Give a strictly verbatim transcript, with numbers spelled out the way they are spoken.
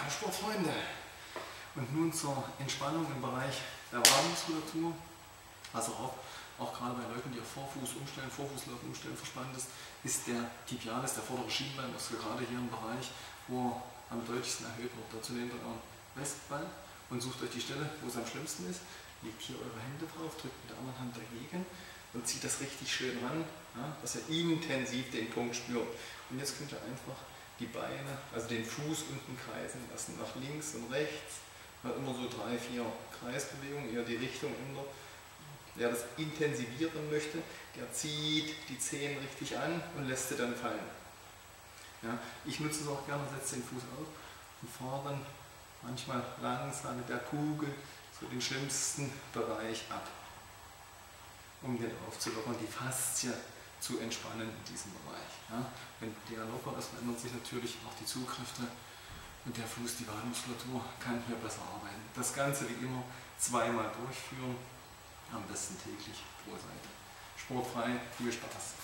Halbsportfreunde. Und nun zur Entspannung im Bereich der Wadenmuskulatur. Also auch, auch gerade bei Leuten, die auf Vorfuß umstellen, Vorfußlauf umstellen, verspannt ist, ist der Tibialis, der vordere Schienbeinmuskel, gerade hier im Bereich, wo er am deutlichsten erhöht wird. Dazu nehmt ihr euren Westball und sucht euch die Stelle, wo es am schlimmsten ist. Legt hier eure Hände drauf, drückt mit der anderen Hand dagegen und zieht das richtig schön ran, ja, dass ihr intensiv den Punkt spürt. Und jetzt könnt ihr einfach die Beine, also den Fuß unten kreisen lassen, nach links und rechts. Halt immer so drei, vier Kreisbewegungen, eher die Richtung ändert. Wer das intensivieren möchte, der zieht die Zehen richtig an und lässt sie dann fallen. Ja, ich nutze es auch gerne, setze den Fuß auf und fahre dann manchmal langsam mit der Kugel so den schlimmsten Bereich ab, um den aufzulockern, die Faszie zu entspannen in diesem Bereich. Ja, wenn der locker ist, verändern sich natürlich auch die Zugkräfte und der Fuß, die Wadenmuskulatur kann hier besser arbeiten. Das Ganze wie immer zweimal durchführen, am besten täglich pro Seite. Sportfrei, viel Spaß!